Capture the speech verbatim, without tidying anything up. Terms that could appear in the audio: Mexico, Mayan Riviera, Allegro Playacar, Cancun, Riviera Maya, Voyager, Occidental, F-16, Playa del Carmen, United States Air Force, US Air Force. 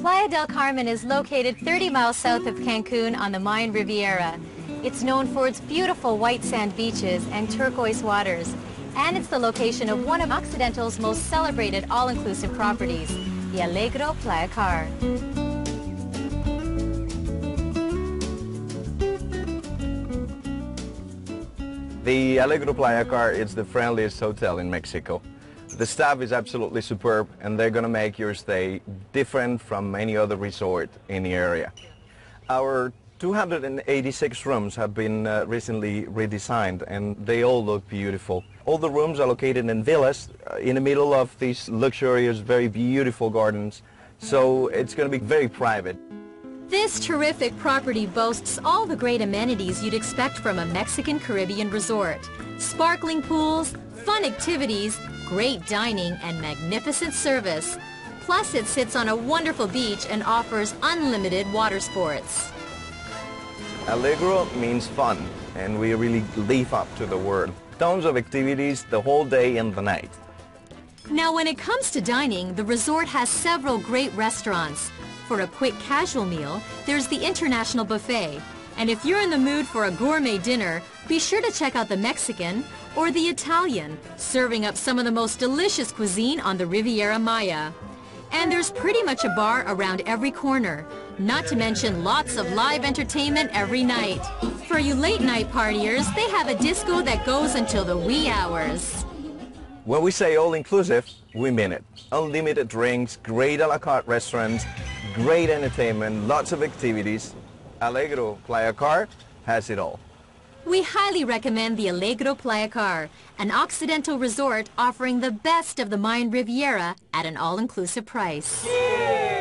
Playa del Carmen is located thirty miles south of Cancun on the Mayan Riviera. It's known for its beautiful white sand beaches and turquoise waters, and it's the location of one of Occidental's most celebrated all-inclusive properties, the Allegro Playacar. The Allegro Playacar is the friendliest hotel in Mexico. The staff is absolutely superb, and they're going to make your stay different from any other resort in the area. Our two hundred eighty-six rooms have been uh, recently redesigned, and they all look beautiful. All the rooms are located in villas uh, in the middle of these luxurious, very beautiful gardens, so it's going to be very private. This terrific property boasts all the great amenities you'd expect from a Mexican Caribbean resort. Sparkling pools, fun activities, great dining, and magnificent service. Plus, it sits on a wonderful beach and offers unlimited water sports. Allegro means fun, and we really live up to the word. Tons of activities the whole day and the night. Now, when it comes to dining, the resort has several great restaurants. For a quick casual meal, there's the International Buffet. And if you're in the mood for a gourmet dinner, be sure to check out the Mexican or the Italian, serving up some of the most delicious cuisine on the Riviera Maya. And there's pretty much a bar around every corner, not to mention lots of live entertainment every night. For you late-night partiers, they have a disco that goes until the wee hours. When we say all-inclusive, we mean it. Unlimited drinks, great a la carte restaurants, great entertainment, lots of activities. Allegro Playacar has it all. We highly recommend the Allegro Playacar, an Occidental resort offering the best of the Mayan Riviera at an all-inclusive price. Yeah!